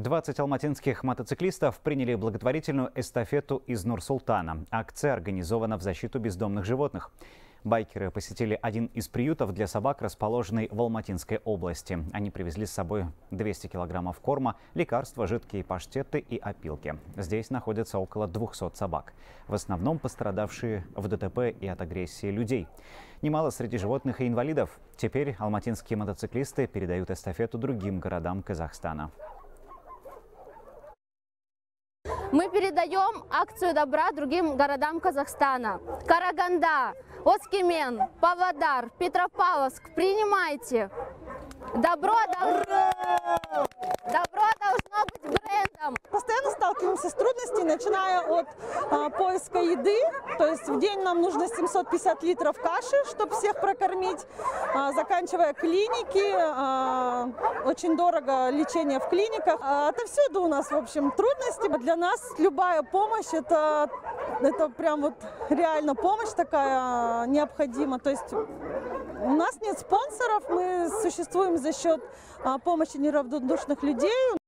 20 алматинских мотоциклистов приняли благотворительную эстафету из Нур-Султана. Акция организована в защиту бездомных животных. Байкеры посетили один из приютов для собак, расположенный в Алматинской области. Они привезли с собой 200 килограммов корма, лекарства, жидкие паштеты и опилки. Здесь находится около 200 собак. В основном пострадавшие в ДТП и от агрессии людей. Немало среди животных и инвалидов. Теперь алматинские мотоциклисты передают эстафету другим городам Казахстана. Мы передаем акцию добра другим городам Казахстана. Караганда, Оскемен, Павлодар, Петропавловск. Принимайте. Добро должно быть брендом. Постоянно сталкиваемся с трудностями, начиная от поиска еды. То есть в день нам нужно 750 литров каши, чтобы всех прокормить, заканчивая клиники. Очень дорого лечение в клиниках. Отовсюду у нас, в общем, трудности. Для нас любая помощь, это прям вот реально помощь такая необходима. То есть у нас нет спонсоров, мы существуем за счет помощи неравнодушных людей.